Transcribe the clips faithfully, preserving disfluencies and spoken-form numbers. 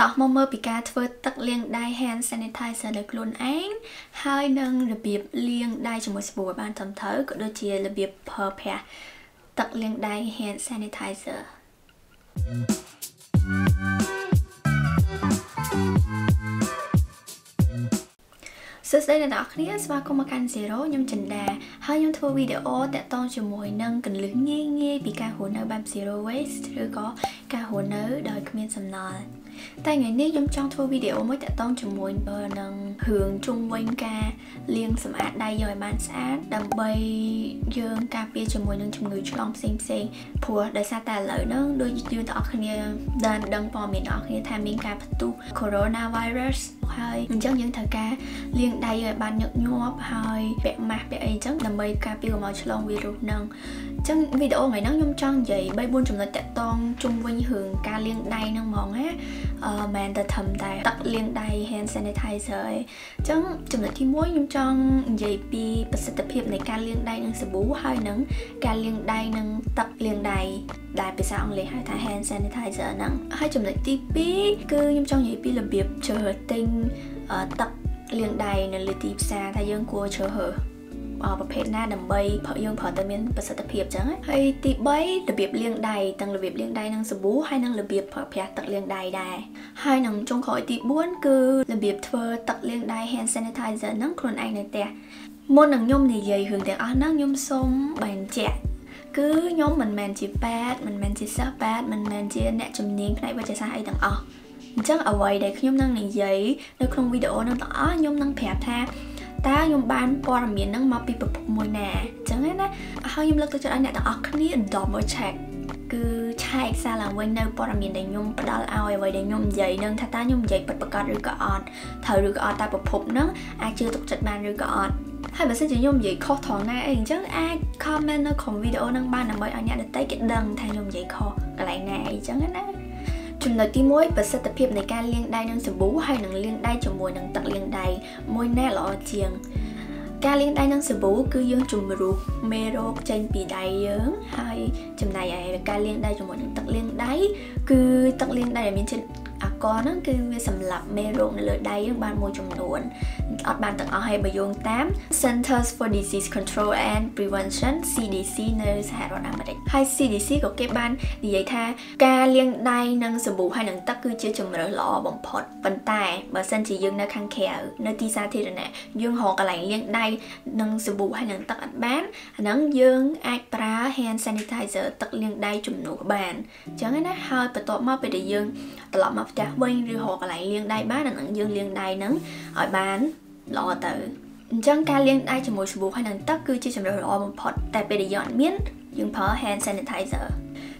Tỏ mơ mơ bị ca thơ tắc liên đai hand sanitizer được luôn án. Hai nâng là biếp liên đai cho một bộ bàn thầm thớ của đôi chia là biếp phở phẻ tắc liên đai hand sanitizer. Sự đây là đọc khía và có một căn zero nhâm trình đà hai nhâm thua video tại tôn cho mùi nâng cần lưỡng nghe nghe vì ca hồ nơ bam zero waste rồi có ca hồ nơ đời comment sầm nòi tại ngày nay nhâm trong thua video mới tại tôn cho mùi bờ nâng hưởng trung quanh ca liên sầm ạt đai dòi bàn sát đầm bay dương ca pia cho mùi nâng trong người trong xem xem phù đời xa tà lợi nâng đôi dương đọc khía đàn đăng bò miền đọc khía tham miên ca phát tu coronavirus hơi mình chắc những thời ca liên đây rồi bạn nhật nhua hơi bẹ mặt bẹ ấy chắc là mấy ca piêu màu cho virus nâng chắc video ngày nó nhung trăng vậy bay buôn chúng là tẹt ton chung quanh hưởng ca liên đây nâng mòn á màn ta thầm tài tắt liên đây hand sanitizer ấy chắc chúng là khi muối nhung trăng vậy pi bật sự tập hiệp này ca liên đây nâng sờ bú hơi nâng ca liên đây nâng tập liên đây đại bây sao lấy hai thằng hand sanitizer nâng hai chúng là ti pi cứ nhung trăng vậy pi là biệp chờ tinh tập liên đài là lưới tìm xa thay dương của chờ hở ở bậc phép na đầm bay phở dương phở tây miền bậc sạt tập hiệp chẳng hay tị bay đặc biệt liên đài tăng đặc biệt liên đài năng số bú hai năng đặc biệt phở phép tặc liên đài đài hai năng trong khỏi tị buôn cứ đặc biệt phở tặc liên đài hand sanitizer năng còn ai này tẹt môn năng nhôm này dày hưởng tẹt ở năng nhôm sôm bàn chẹt cứ nhóm mình màn chỉ bát mình màn chỉ sáp bát mình màn chỉ nẹt chấm nín cái này bây giờ sao ai đằng ở chắc ở vậy để nhóm năng này giấy nó không video nó tỏ nhóm năng phép tha ta nhóm ban qua làm miếng năng mập bị bực mồi nè chẳng hết á hơi nhóm lực tôi cho anh này tao ở cái này đỏ màu chạc cứ chạy xa là quanh nơi qua làm miếng để nhóm bắt đầu ao vậy để nhóm giấy nâng tha ta nhóm giấy bật bật cọt được cọt thở được cọt ta bực phục nó ai chưa tục chặt bàn được cọt hay bạn sẽ chỉ nhóm giấy khó thỏng này anh chắc ai comment nó còn video năng ban làm vậy anh nhá được tay cái đằng thay nhóm giấy khó cái này này chẳng hết á chúng là tí mối và tập hiệp này ca liên đai nâng sửa bú hay nâng liên đai cho mùi nâng tặng liên đai môi nè lọ chiêng ca liên đai nâng sửa bú cứ dương chùm rụt mê rô chanh bì đai dưỡng hay chùm này ca liên đai cho mùi nâng tặng liên đai cứ tặng liên đai là miếng trên à con nó cứ sầm lập mê rô lợi đai ban môi chùm đuộn ở bàn tặng ở hay bởi dương tám Centers for Disease Control and Prevention C D C nơi xã hội Nam Mỹ hay C D C có cái ban thì vậy tha ca liên đai nâng sửa bù hay nâng tắc cư chưa chừng mở lọ bỏng phọt vận tải bởi sân chỉ dương nơi khăn khẻ nơi ti xa thì rồi nè dương họ cả lại liên đai nâng sửa bù hay nâng tắc ăn bán nâng dương ai pra hand sanitizer tắc liên đai chùm nụ bàn chẳng ấy nó hơi và tốt mà bây giờ dương tọa lọ mà chả quên rồi họ cả lại liên đai bán là nâng dương liên đai nâng ở bán lọ tử chẳng ca liên đai cho mùi sửa bù hay nâng tắc cư chưa chừng rồi lọ bỏng phọt tại bây giờ dọn miếng dương phở hand sanitizer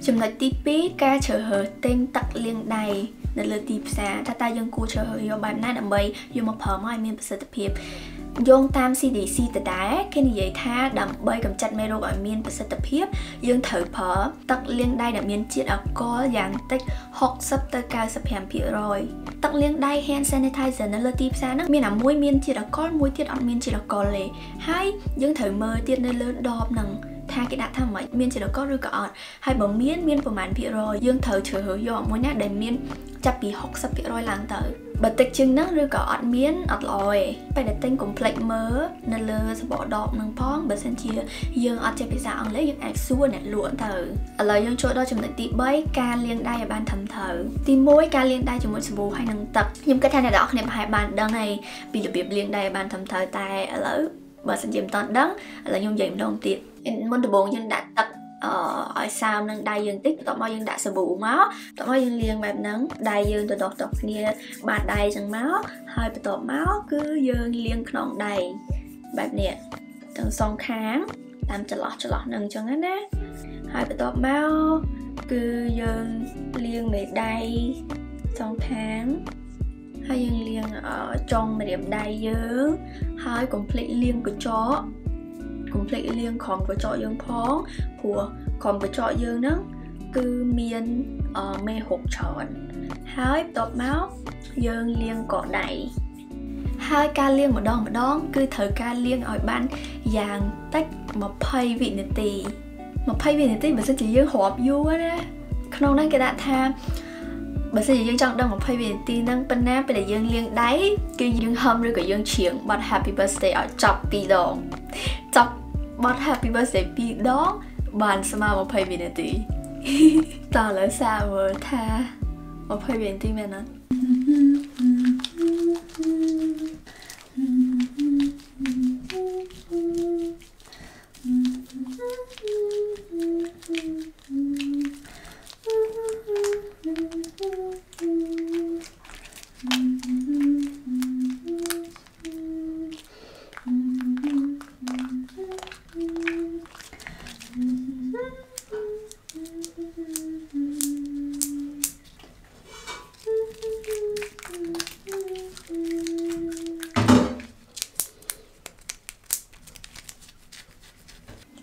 chúng là tí bí ca chờ hờ tên tặc liên đài là lừa tìm xa ta ta dân cua chờ hờ do bạn nát đầm bay do một phở mai miền bắc sơ tập hiệp dân tam C D C từ đá khi như vậy tha đầm bay cầm chặt mero ở miền bắc sơ tập hiệp dân thử phở tặc liên đài đầm miền chiết ở co dạng tích hoặc sắp tới cao sắp hàm phía rồi tặc liên đài hand sanitizer là lừa tìm xa nó miền ở mũi miền chiết ở con mũi tiết ở miền chiết ở con lề hai dân thử mơ tiết nơi lừa đọp nằng tha cái đã tham mấy miên chỉ được có rư cọt hay bấm miên miên của màn phía rồi dương thở chửi hứa dọa mối nát đầy miên chặt bị học sắp phía rồi làng tử bật tịch chừng nắng rư cọt miên ọt lòi phải đặt tên cũng plek mớ nên lơ bỏ đọp nâng phong bật sân chia dương ọt chép bị dạo lấy những ảnh xua nè luộn thở ở lời dương chỗ đó chừng lại tí bấy ca liên đai ở ban thầm thở tí mối ca liên đai chừng một bù hay nâng tập nhưng cái thằng này đó niệm hai bàn đơn này vì được biệp liên đai ở ban thầm thở tai ở lỡ bật sân chìm toàn đắng là nhung dìm đông tiệt môn đồ bồn dân đã tập ở sao nâng đai dương tích tọa môi dân đã sờ bụng máu tọa môi dân liền bẹp nắng đai dương tọa đọt đọt nia bàn đai chẳng máu hơi tọa máu cứ dương liền nòng đầy bẹp nè từng song kháng làm chật lọt chật lọt nâng cho ngắn á hơi tọa máu cứ dương liền về đai song kháng hơi dương liền ở trong mà điểm đai dương hơi complete liền của chó cũng lấy liên còn với trọi dương phóng của còn với trọi dương đó cứ miên ở uh, mê hộp tròn hai tọt máu dương liên cọ đẩy hai ca liên một đòn một đón cứ thử ca liên ở ban dàn tách một pay vị nửa tì một pay vị nửa tì mà sẽ chỉ dương hộp vua đó không năng cái đạn tham Bởi vì dương chẳng đông một phê bình tí nâng bên nắp bởi dương liên đáy kinh dương hâm rồi của dương chiến bọt happy birthday ở chọc bì đó chọc bọt happy birthday bì đó bàn xa mà một phê bình tí tỏ lỡ xa vừa tha một phê bình tí mẹ nó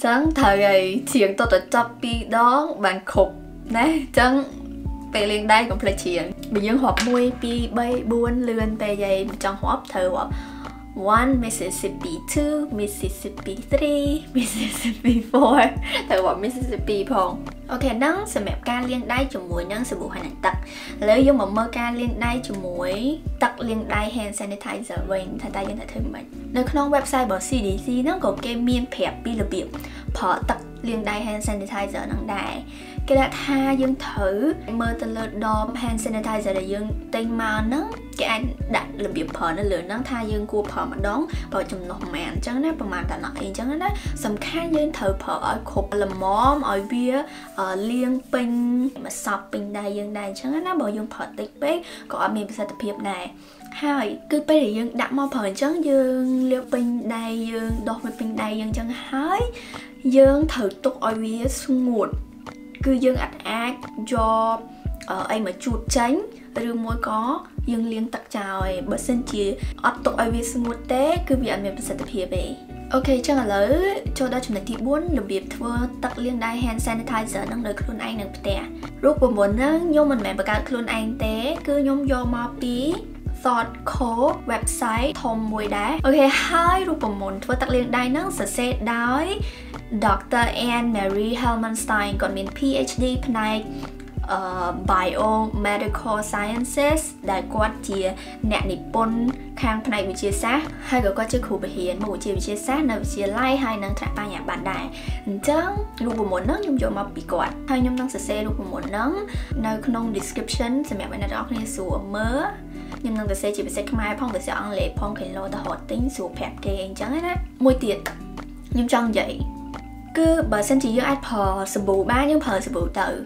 chẳng thời ấy chuyện tôi đã chấp đi đó bạn khục nè chẳng về liền đây cũng là chuyện bị dương họp mui pi bay buôn lươn về dây trong họp thờ họp one Mississippi two Mississippi three Mississippi four thờ họp Mississippi phong ok nắng sẽ mẹp ca liền đây cho mũi nắng sẽ bù hành tật lấy dương mà mơ ca liền đây cho mũi tật liền đây hand sanitizer vậy thay tay dân thêm mình nơi không website bảo xê đê xê nó có cái miên phép pi là biệm họ tật liên đai hand sanitizer nặng đại cái là tha dương thử mơ tên lơ đom hand sanitizer là dương tên mà nó cái anh đặt là biệp phở nó lửa nó tha dương cua phở mà đón vào chùm nọc màn chẳng nó mà cả nọ chẳng nó sầm khang dương thử phở ở khục là móm ở bia ở liên pin mà sọp pin đai dương đai chẳng nó bảo dương phở tích bếp có mình sẽ tập hiệp này hai cứ bây giờ dương đặt mò phở chẳng dương liêu pin đai dương đột với pin đai dương chẳng hái dương thử tục ở bia xuống ngụt cứ dương ạch ác do ở anh mà chuột tránh rồi mối có dương liên tặc trời bởi xin chỉ ắt tục ai biết một té cứ bị anh mình sẽ tập hiệp về ok chẳng là lỡ cho đó chúng ta thì bốn là việc thưa tặc liên đai hand sanitizer năng đời khuôn anh năng té lúc của muốn nhưng mình mẹ bà cả khuôn anh té cứ nhôm do mò pí ThoughtCo website thông mùi đá ok hai lúc của muốn thưa tặc liên đai năng sẽ sẽ đói Doctor Anne Marie Helmenstine còn mình P H D phần này Uh, Biomedical Sciences đại quát chia nẹt nỉ pôn khang này bị chia sát hay gọi quát chưa khủ bị hiền mà chia bị chia sát nơi chia like hay năng trải ba nhà bạn đại chẳng lúc buồn muốn nắng nhung dội mập bị quạt hay nhung năng sờ xe lúc buồn muốn nắng nơi trong description sẽ mẹ bạn đặt ở trên sủa mớ nhung năng sờ xe chỉ bị xe mai phong từ xe ăn lệ phong khiến lo ta hot tính sủa phép kề chẳng hết á môi tiệt nhung chẳng vậy cứ bà xin chỉ do ai phò sờ bù ba nhưng phò sờ bù tự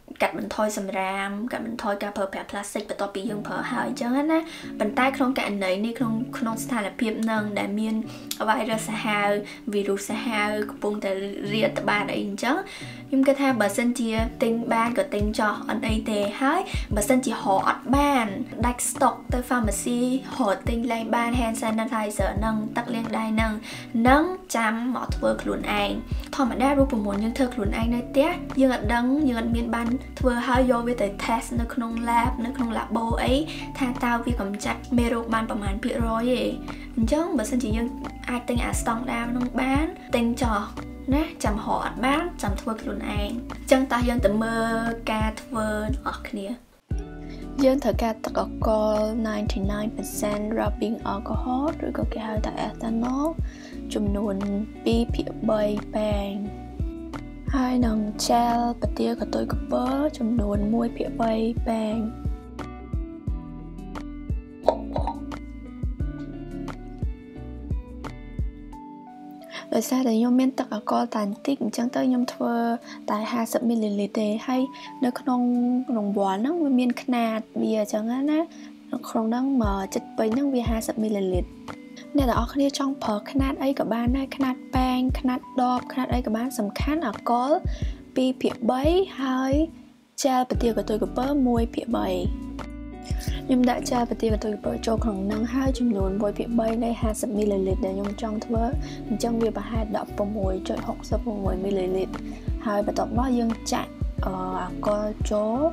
cắt mình thôi xâm ram cắt mình thôi cà phở phở plastic và to bị dương phở hở chẳng hết á bàn tay không cạn nấy nên không không sai là phim nâng đại miên virus hao virus hao cũng từ riết ba đấy chứ nhưng cái tha bà xin chỉ tính ban có tính cho anh ấy tề hái bà xin chỉ họ ban đặt stock tới pharmacy hỗ tinh lấy ban hand sanitizer nâng tắc liên đai nâng nâng chăm mọi thưa khuôn anh thôi mà đa rút một những thưa khuôn anh nơi tết dương ẩn đấng dương ẩn miên ban thưa hai vô với tới test nó không lab nó không lab bô ấy tha tao vì cầm chặt mê rô ban bằng màn phía rồi ấy chẳng bởi xin chỉ dương ai tinh à stock đa nâng bán tinh trò nè chăm họ bán chăm thưa khuôn anh chẳng ta dương tầm mơ ca thưa ở kia dương thử ca tắc alcohol chín mươi chín phần trăm rubbing alcohol rồi có cái hai tại ethanol chùm nguồn pi phía bay bang hai nòng gel và tia của tôi có bớ chùm nguồn môi phía bay bang rồi sao để nhóm men tắc alcohol tàn tích chẳng tới nhóm thưa tại hai sợi men liền liền tề hay nơi không đồng bó nó với men khna bia chẳng hạn á nó không đang mở chật bấy nó vì hai sợi men liền liền nên là ở khi trong phở khna ấy cả ba này khna bang khna đọp khna ấy cả ba sầm khán alcohol pi phía bấy hay cha bật tiêu của tôi của bơ môi phía bấy nhưng đã cha và tiêu và tôi bỏ cho khoảng năng hai chùm luôn với việc bay đây hai sập ml để nhung trong thưa trong việc bà hai đọc vào mùi trời học sập vào mùi ml hai và tập nó dương chạy ở à, co chố ở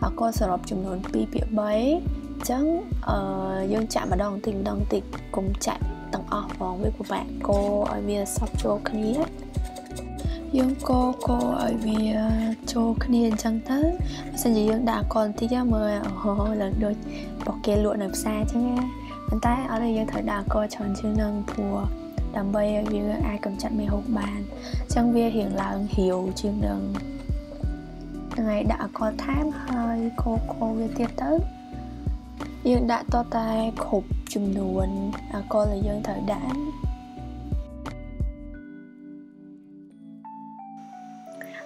à, co sờ rộp chùm luôn pi bịa bay Chẳng dương chạm mà đòn tình đòn tịch cùng chạy tầng ở phòng với của bạn cô ở bia sắp cho khăn nhé. Dương cô cô ở bia cho khăn nhé chẳng tới. Xem gì dương đã còn thì cho mời hồ là đôi bỏ kia lụa nộp xa chứ nghe. Bên tay ở đây dương thở đã coi chọn chữ nâng phùa. Đàm bây vì ai cầm chặt mày hộp bàn. Chẳng bia hiện là hiểu chữ nâng. Ngày đã có tháng hơi cô cô về tiếp tới. Dương đã to tay khục chùm nuồn à, cô là dương thời đã.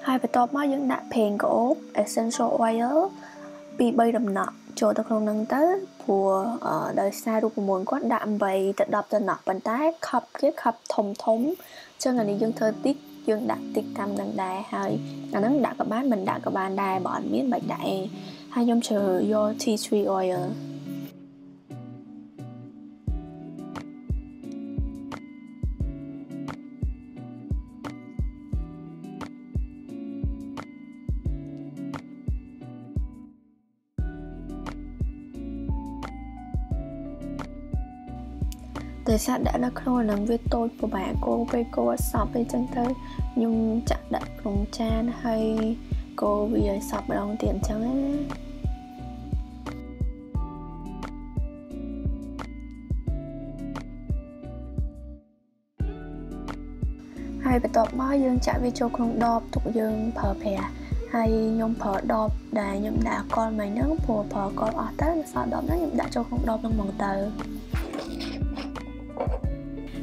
Hai bài top mới dương đã phèn cổ essential oil bị bay đầm nọ cho tôi không nâng tới của ở đời xa đu của muốn quát đạm bày tận đọc tận nọ bàn tay khập kiếp khập thông thống cho ngày này dương thời tiết dương đã tiết tâm đăng đài hay là nắng đã các bạn mình đã các bạn đài bọn biết bạch đại hai nhóm chờ do tea tree oil. Thời gian đã nó không nằm với tôi của bạn cô với cô sắp với chân tới nhưng chắc đã cùng cha hay cô bây giờ sắp vào đồng tiền chẳng ấy. Hai bài tập mới dương chạy với chỗ không đọc thuộc dương phở phè hay nhóm phở đọc để nhóm đã con mấy nước phùa phở con ở tết sau đó nó nhóm đã cho không đọc trong bằng tờ.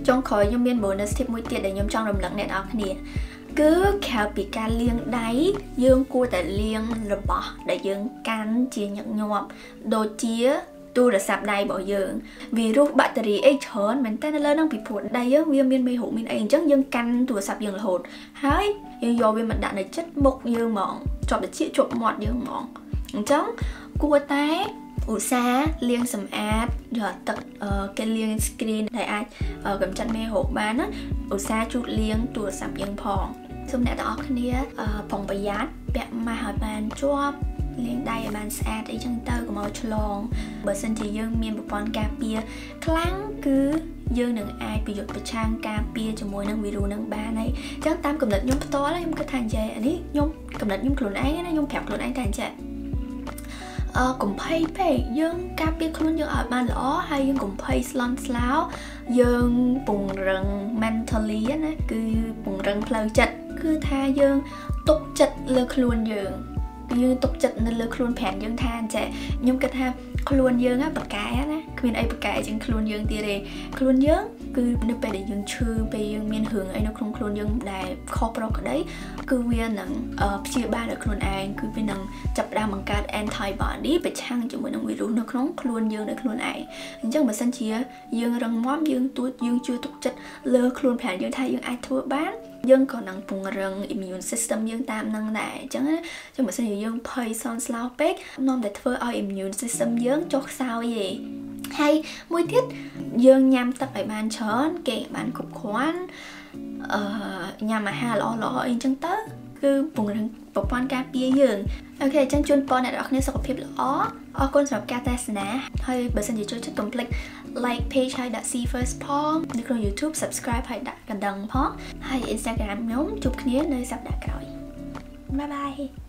Trong khói nhóm biên bonus tip mũi tiệt để nhóm trong rầm lặng nét áo khăn nè. Cứ khéo bị ca liêng đáy, dương cua tại liêng rồi bỏ để dương can chia nhận nhộp, đồ chia tu là sạp đáy bỏ dương. Vì rút battery ấy chớn, mình ta lên đang bị phụt đáy á, vì mình mê hủ mình ấy chắc dương can tu là sạp dương là hồn. Hái, nhưng do vì mình đã là chất mục dương mỏng, chọn để chịu trộm mọt dương mỏng. Chắc cua tay ủ xa liên sầm ad rồi tận uh, cái liên screen đại ai uh, cầm chặt mê hộp bán á ủ xa chút liên tùa sầm dương phòng xong đã đó cái nia phòng bày dán bạn mà hỏi bàn cho liên đây là bàn xa để chân tơ của màu tròn bởi sân thì dương miền một con cà pia clang cứ dương nâng ai bị dột bị trang cà pia cho mùi nâng video nâng ba này chắc tam cầm lật nhung to đấy nhung cái thằng trẻ đấy nhung cầm lật nhung cồn ấy nó nhung kẹp cồn ấy thằng trẻ. Ờ, cũng phải phải dương cáp biết không dương ở ban lõ hay dương cũng phải slon sáo dương bùng rừng mentally á nè cứ bùng rừng phơi chật cứ tha dương tục chật lơ luôn dương dương tục chật nên lơ luôn phèn dương tha chạy nhưng cái tha luôn dương á bậc cái á nè miền ấy bậc cái chẳng luôn dương tia đề luôn dương cứ nó về để dương chư về dương miền hưởng ấy nó không luôn dương đại khó pro cái đấy cứ viên nặng chia ba được luôn ai cứ viên nặng chập đa bằng card anti body bị chăng cho mình nặng virus nó không luôn dương được luôn ai chắc mà sân chia dương răng móm dương tuốt dương chưa tục chất lơ luôn phản dương thay dương ai thua bán dương còn nặng vùng rừng immune system dương tam nặng đại chẳng á cho mình sân dương pay son slow back non để thua ao immune system dương cho sao gì hay mùi thiết dương nhằm tập bài bàn chớn kệ bàn cục khoán uh, nhà mà hà lọ lọ yên chân tớ cứ bùng rừng bọc con ca bia dương ok chân chuyên pon này đọc nên sọc phép lọ ở con sọc ca ta sná hay bởi sân gì cho chất tổng lịch like page hay đã see first pong như kênh YouTube subscribe hay đã gần đằng pong hay Instagram nhóm chụp kia nơi sắp đã cào bye bye.